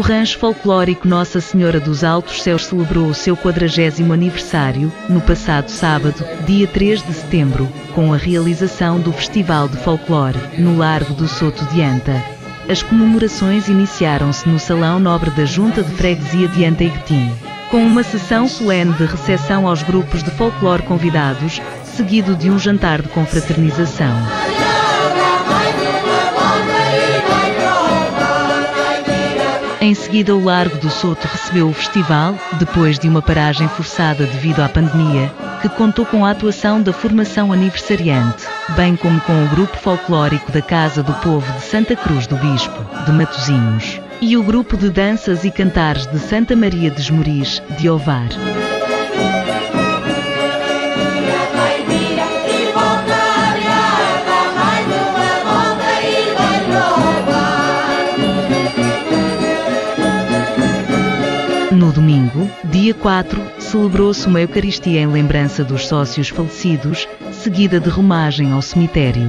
o rancho folclórico Nossa Senhora dos Altos Céus celebrou o seu 40º aniversário, no passado sábado, dia 3 de setembro, com a realização do Festival de Folclore, no Largo do Souto de Anta. As comemorações iniciaram-se no Salão Nobre da Junta de Freguesia de Anta e Guetim, com uma sessão solene de recepção aos grupos de folclore convidados, seguido de um jantar de confraternização. Em seguida, o Largo do Souto recebeu o festival, depois de uma paragem forçada devido à pandemia, que contou com a atuação da formação aniversariante, bem como com o Grupo Folclórico da Casa do Povo de Santa Cruz do Bispo, de Matosinhos, e o Grupo de Danças e Cantares de Santa Maria de Esmoriz, de Ovar. No domingo, dia 4, celebrou-se uma eucaristia em lembrança dos sócios falecidos, seguida de romagem ao cemitério.